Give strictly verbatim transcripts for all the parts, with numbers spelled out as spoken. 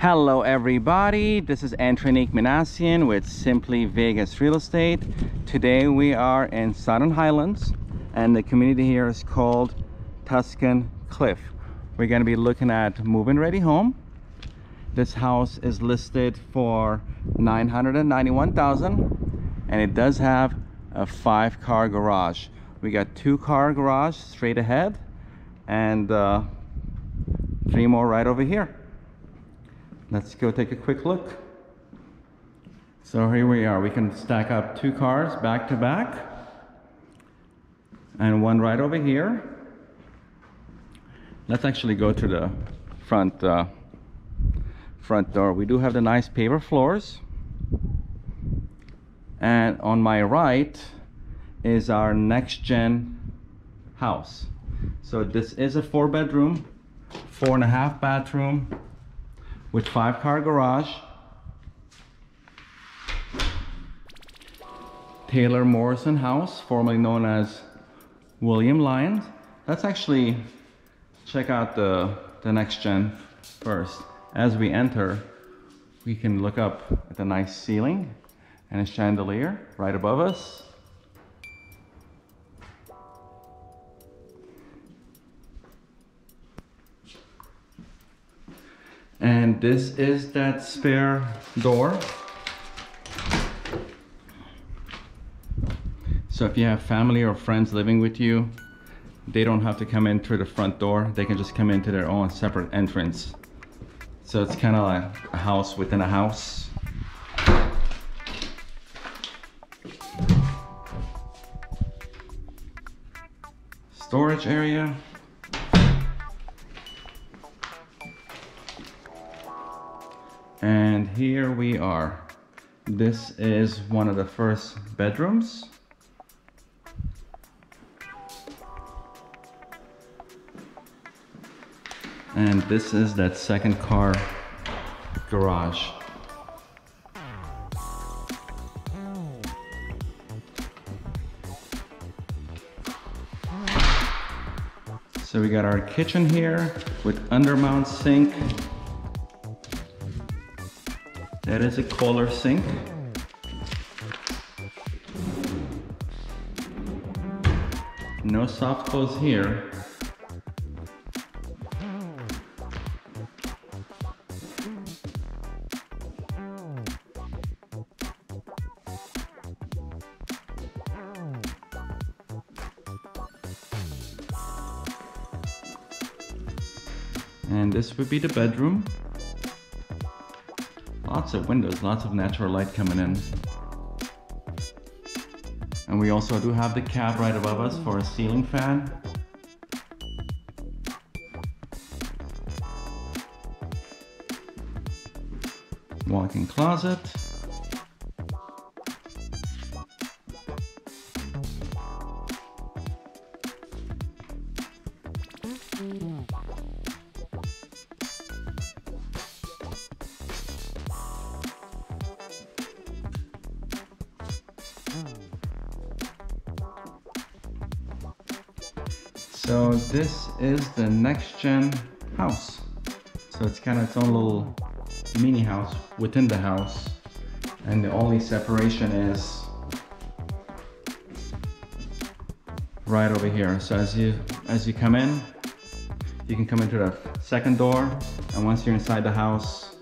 Hello everybody, this is Antranik Minassian with Simply Vegas Real Estate. Today we are in Southern Highlands and the community here is called Tuscan Cliff. We're going to be looking at move-in ready home. This house is listed for nine hundred ninety-one thousand dollars and it does have a five car garage. We got two car garage straight ahead and uh, three more right over here. Let's go take a quick look. So here we are. We can stack up two cars back to back and one right over here. Let's actually go to the front uh, front door. We do have the nice paper floors, and on my right is our next gen house. So this is a four bedroom, four and a half bathroom with five car garage. Taylor Morrison house, formerly known as William Lyons. Let's actually check out the, the next gen first. As we enter, we can look up at the nice ceiling and a chandelier right above us. And this is that spare door. So if you have family or friends living with you, they don't have to come in through the front door. They can just come into their own separate entrance. So it's kind of like a house within a house. Storage area. And here we are. This is one of the first bedrooms. And this is that second car garage. So we got our kitchen here with undermount sink. That is a Kohler sink. No soft close here. And this would be the bedroom. Lots of windows, lots of natural light coming in. And we also do have the cab right above us for a ceiling fan. Walk-in closet. So this is the next gen house. So it's kind of its own little mini house within the house. And the only separation is right over here. So as you, as you come in, you can come into the second door. And once you're inside the house,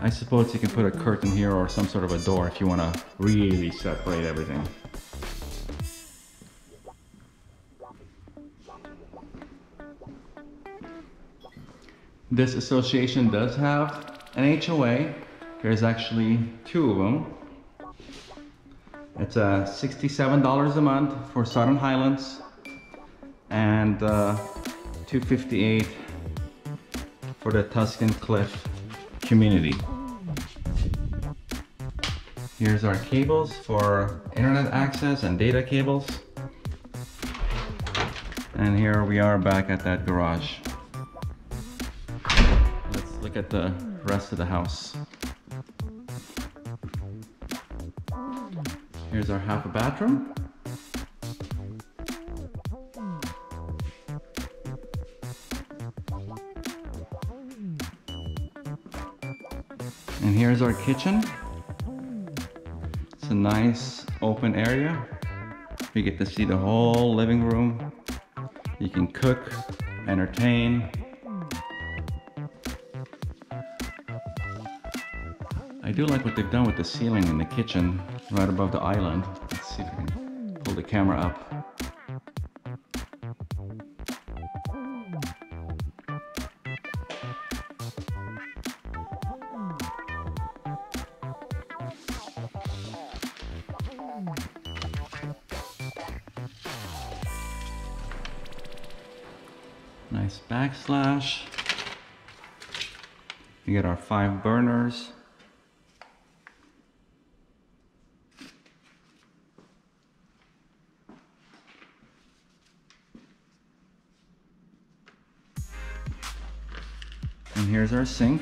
I suppose you can put a curtain here or some sort of a door if you want to really separate everything. This association does have an H O A. There's actually two of them. It's uh, sixty-seven dollars a month for Southern Highlands and uh, two hundred fifty-eight dollars for the Tuscan Cliff community. Here's our cables for internet access and data cables. And here we are back at that garage. Look at the rest of the house. Here's our half a bathroom. And here's our kitchen. It's a nice open area. You get to see the whole living room. You can cook, entertain. I do like what they've done with the ceiling in the kitchen right above the island. Let's see if I can pull the camera up. Nice backslash. We get our five burners. And here's our sink.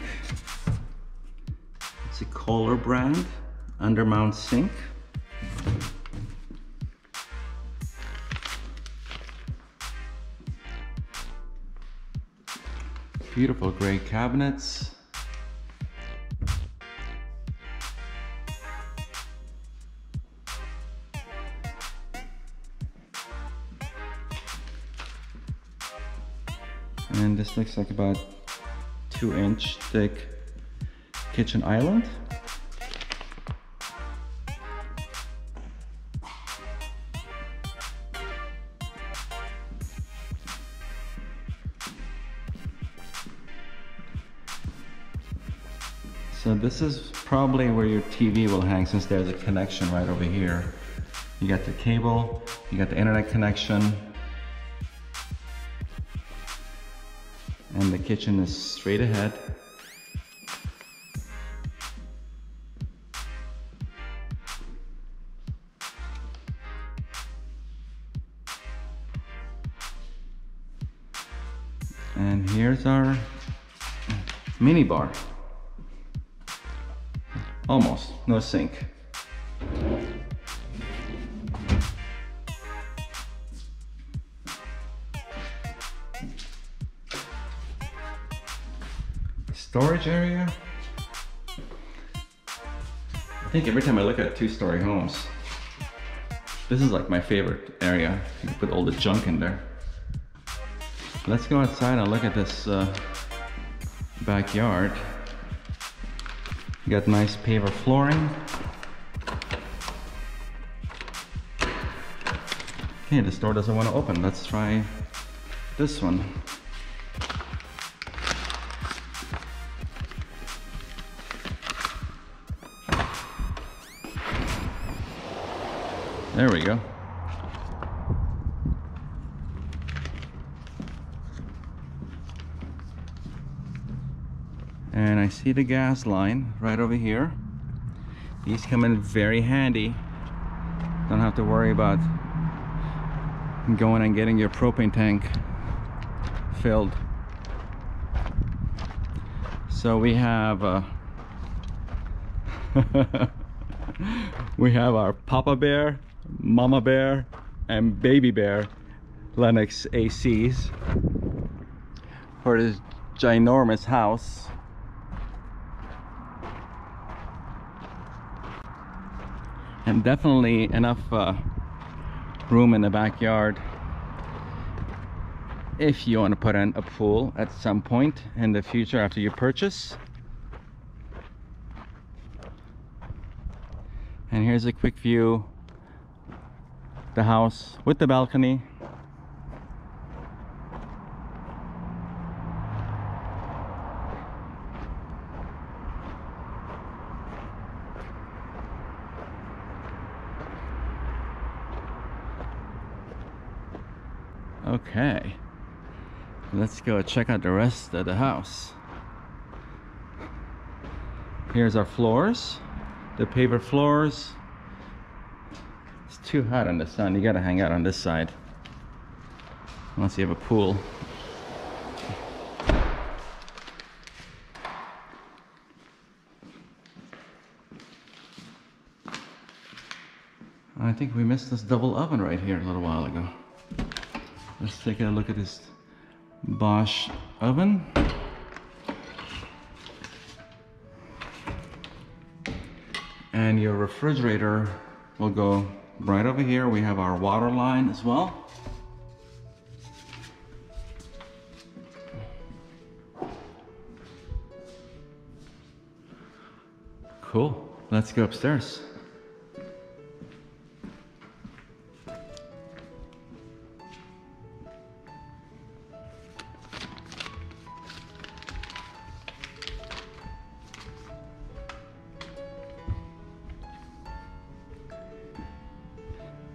It's a Kohler brand undermount sink. Beautiful gray cabinets. And this looks like about two inch thick kitchen island. So this is probably where your T V will hang, since there's a connection right over here. You got the cable, you got the internet connection, and the kitchen is straight ahead. And here's our mini bar. Almost no sink. Storage area. I think every time I look at two-story homes, this is like my favorite area. You can put all the junk in there. Let's go outside and look at this uh, backyard. You got nice paver flooring. Okay, this door doesn't want to open. Let's try this one. There we go. And I see the gas line right over here. These come in very handy. Don't have to worry about going and getting your propane tank filled. So we have uh, we have our Papa Bear, Mama Bear, and Baby Bear Lennox A Cs for this ginormous house. And definitely enough uh, room in the backyard if you want to put in a pool at some point in the future after you purchase. And here's a quick view of the house with the balcony. Okay, let's go check out the rest of the house. Here's our floors, the paver floors. It's too hot in the sun, you gotta hang out on this side. Unless you have a pool. I think we missed this double oven right here a little while ago. Let's take a look at this Bosch oven. and your refrigerator will go right over here. We have our water line as well. Cool, let's go upstairs.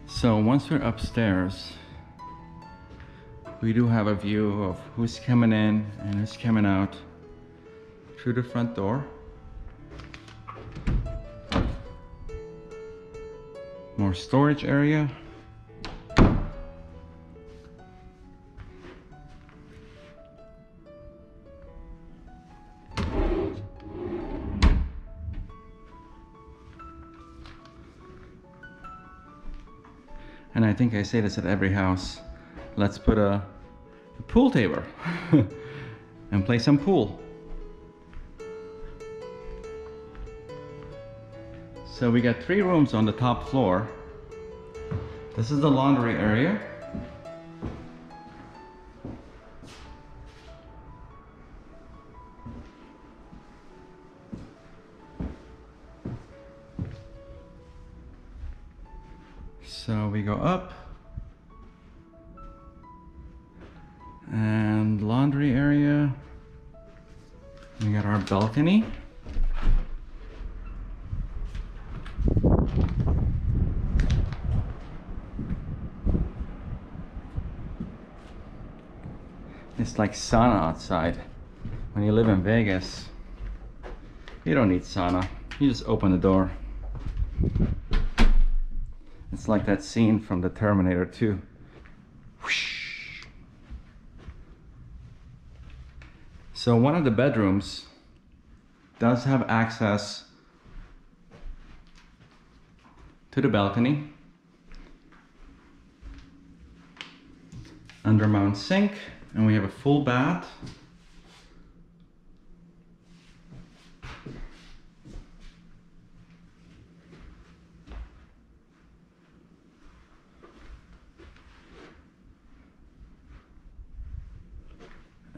So once we're upstairs, we do have a view of who's coming in and who's coming out through the front door. More storage area. And I think I say this at every house, let's put a, a pool table and play some pool. So we got three rooms on the top floor. This is the laundry area. So we go up, and laundry area, we got our balcony. It's like sauna outside. When you live in Vegas, you don't need sauna, you just open the door. It's like that scene from the Terminator two. Whoosh. So one of the bedrooms does have access to the balcony, undermount sink, and we have a full bath.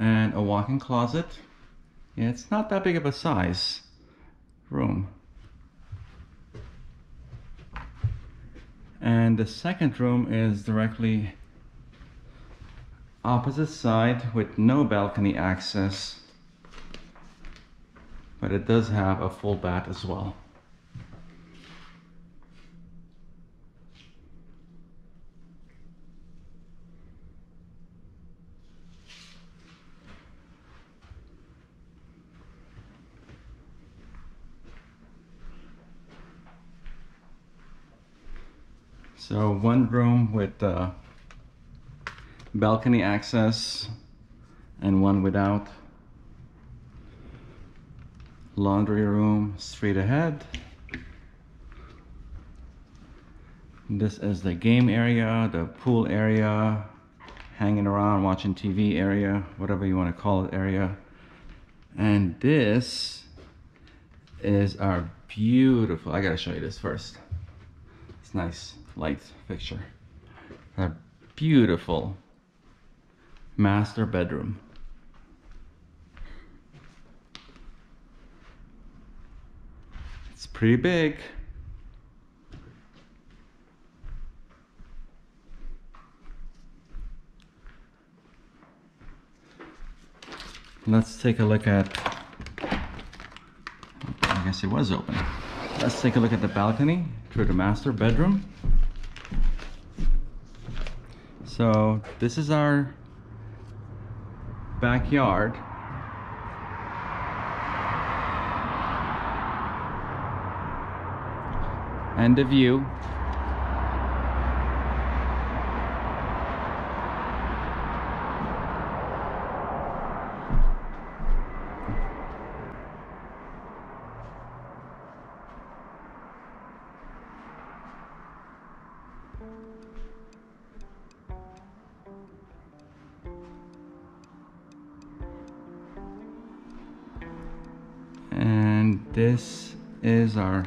And a walk-in closet. Yeah, it's not that big of a size room. And the second room is directly opposite side with no balcony access, but it does have a full bath as well. So one room with uh, balcony access and one without. Laundry room straight ahead. This is the game area, the pool area, hanging around, watching T V area, whatever you want to call it area. And this is our beautiful, I gotta show you this first. It's nice. Light fixture. A beautiful master bedroom. It's pretty big. Let's take a look at, I guess it was open. Let's take a look at the balcony through the master bedroom. So this is our backyard. And the view. This is our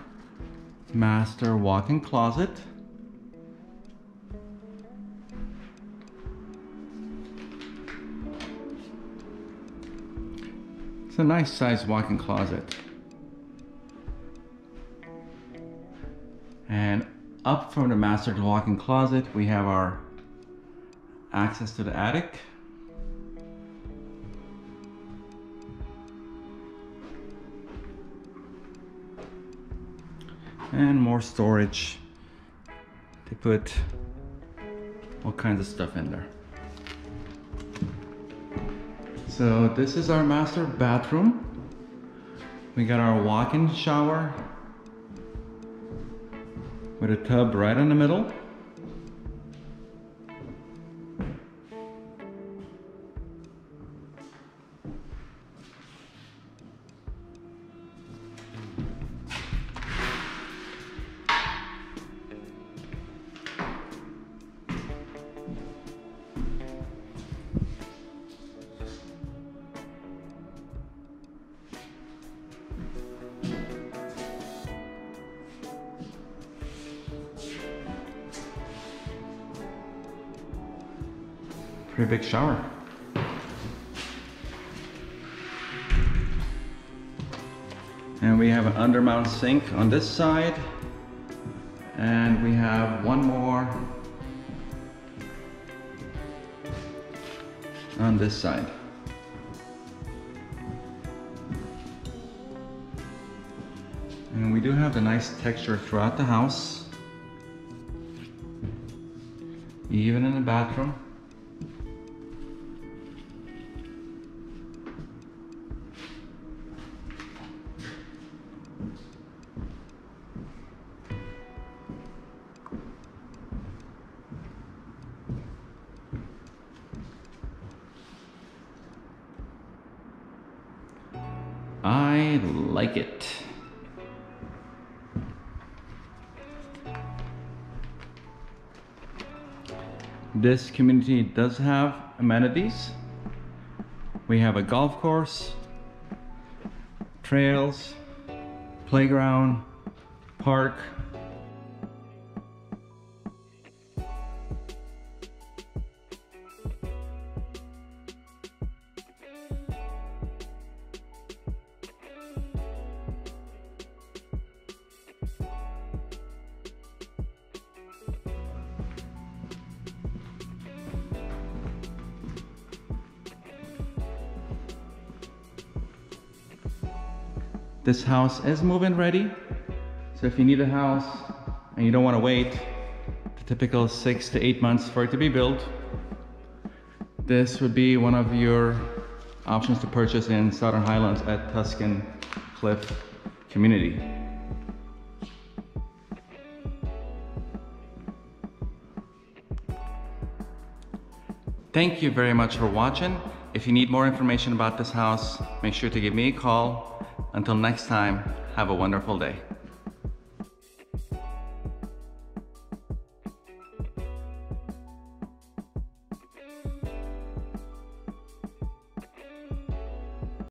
master walk-in closet. It's a nice size walk-in closet. And up from the master walk-in closet, we have our access to the attic. And more storage to put all kinds of stuff in there. So this is our master bathroom. We got our walk-in shower with a tub right in the middle. Pretty big shower. And we have an undermount sink on this side. And we have one more on this side. And we do have a nice texture throughout the house, even in the bathroom. I like it. This community does have amenities. We have a golf course, trails, playground, park. This house is move-in ready. So if you need a house and you don't want to wait the typical six to eight months for it to be built, this would be one of your options to purchase in Southern Highlands at Tuscan Cliff Community. Thank you very much for watching. If you need more information about this house, make sure to give me a call. Until next time, have a wonderful day.